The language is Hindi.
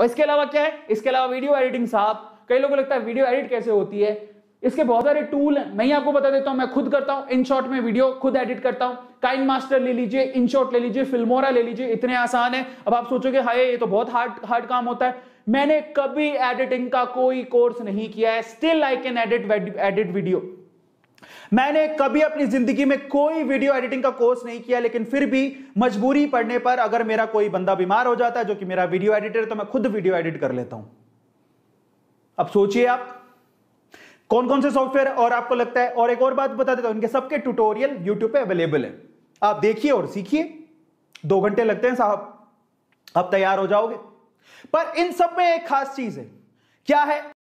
और इसके अलावा क्या है, इसके अलावा वीडियो एडिटिंग। साहब कई लोगों को लगता है वीडियो एडिट कैसे होती है, इसके बहुत सारे टूल हैं, मैं आपको बता देता हूं, मैं खुद करता हूं। इनशॉट में वीडियो खुद एडिट करता हूं, काइनमास्टर ले लीजिए, इनशॉट ले लीजिए, फिल्मोरा ले लीजिए, इतने आसान है। अब आप सोचोगे हाय ये तो बहुत हार्ड काम होता है, मैंने कभी एडिटिंग का कोई कोर्स नहीं किया है, still I can edit video. मैंने कभी अपनी जिंदगी में कोई वीडियो एडिटिंग का कोर्स नहीं किया, लेकिन फिर भी मजबूरी पड़ने पर अगर मेरा कोई बंदा बीमार हो जाता है जो कि मेरा वीडियो एडिटर है, तो मैं खुद वीडियो एडिट कर लेता हूं। अब सोचिए आप कौन कौन से सॉफ्टवेयर और आपको लगता है। और एक और बात बता देता हूं, इनके सबके ट्यूटोरियल यूट्यूब पे अवेलेबल है, आप देखिए और सीखिए। 2 घंटे लगते हैं साहब, आप तैयार हो जाओगे। पर इन सब में एक खास चीज है, क्या है?